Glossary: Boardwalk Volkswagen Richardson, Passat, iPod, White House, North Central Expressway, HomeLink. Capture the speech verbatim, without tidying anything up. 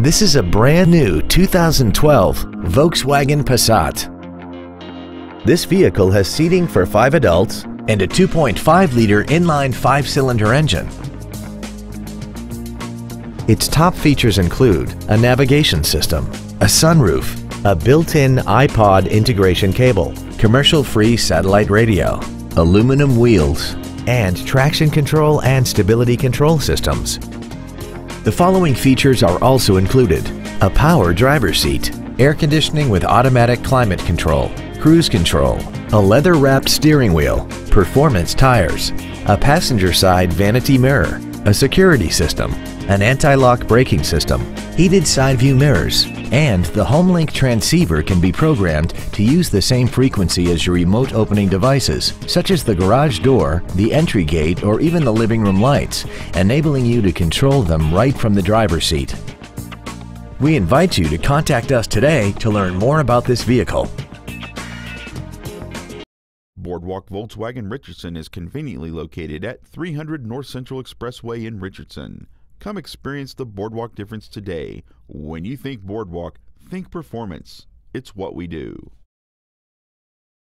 This is a brand new two thousand twelve Volkswagen Passat. This vehicle has seating for five adults and a two point five liter inline five-cylinder engine. Its top features include a navigation system, a sunroof, a built-in iPod integration cable, commercial-free satellite radio, aluminum wheels, and traction control and stability control systems. The following features are also included: a power driver's seat, air conditioning with automatic climate control, cruise control, a leather-wrapped steering wheel, performance tires, a passenger side vanity mirror, a security system, an anti-lock braking system, heated side view mirrors, and the HomeLink transceiver can be programmed to use the same frequency as your remote opening devices, such as the garage door, the entry gate, or even the living room lights, enabling you to control them right from the driver's seat. We invite you to contact us today to learn more about this vehicle. Boardwalk Volkswagen Richardson is conveniently located at three hundred North Central Expressway in Richardson. Come experience the Boardwalk difference today. When you think Boardwalk, think performance. It's what we do.